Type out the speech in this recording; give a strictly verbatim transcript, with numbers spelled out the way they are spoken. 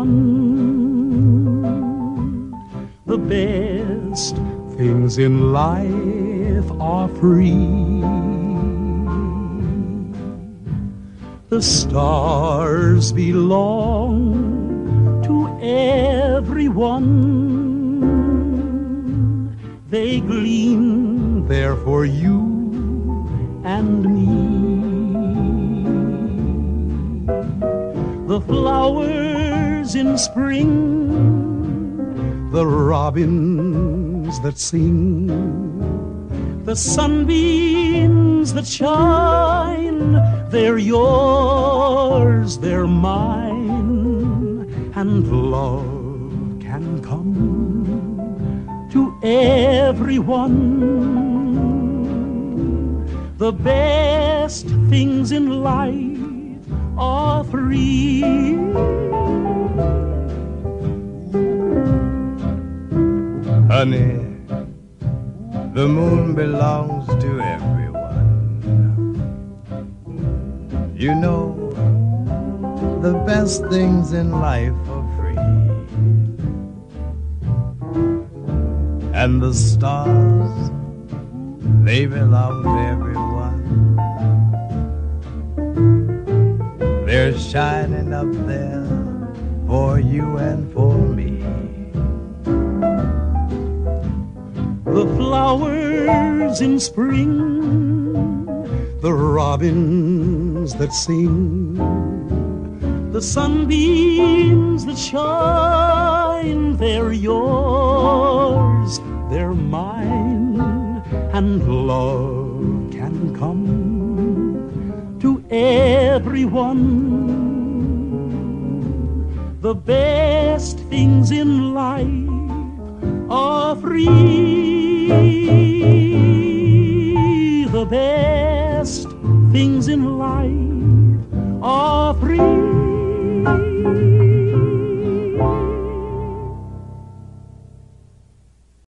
one. The best things in life are free. The stars belong to everyone. They gleam there for you and me. The flowers in spring, the robins that sing, the sunbeams that shine, they're yours, they're mine, and love can come to everyone. The best things in life are free. Honey, the moon belongs to everyone. You know, the best things in life are free. And the stars, they belong to everyone. They're shining up there for you and for me. The flowers in spring, the robins that sing, the sunbeams that shine, they're yours, they're mine, and love can come to everyone. The best things in life are free. The best things in life are free.